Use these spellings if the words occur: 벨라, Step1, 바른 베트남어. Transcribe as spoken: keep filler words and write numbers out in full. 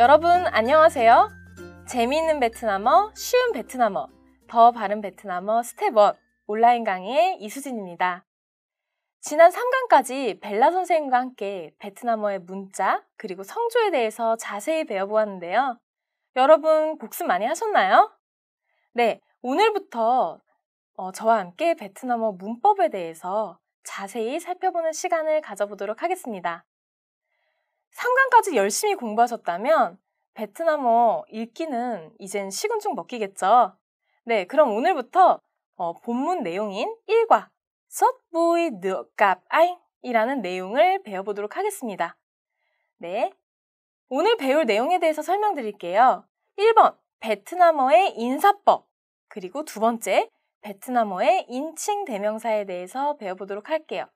여러분 안녕하세요. 재미있는 베트남어, 쉬운 베트남어, 더 바른 베트남어 스텝 일 온라인 강의의 이수진입니다. 지난 삼 강까지 벨라 선생님과 함께 베트남어의 문자 그리고 성조에 대해서 자세히 배워보았는데요. 여러분 복습 많이 하셨나요? 네, 오늘부터 어, 저와 함께 베트남어 문법에 대해서 자세히 살펴보는 시간을 가져보도록 하겠습니다. 삼 강까지 열심히 공부하셨다면 베트남어 읽기는 이젠 식은죽 먹기겠죠? 네, 그럼 오늘부터 어, 본문 내용인 일 과 섣부이 느갑 아잉 이라는 내용을 배워보도록 하겠습니다. 네, 오늘 배울 내용에 대해서 설명드릴게요. 일 번, 베트남어의 인사법, 그리고 두 번째, 베트남어의 인칭 대명사에 대해서 배워보도록 할게요.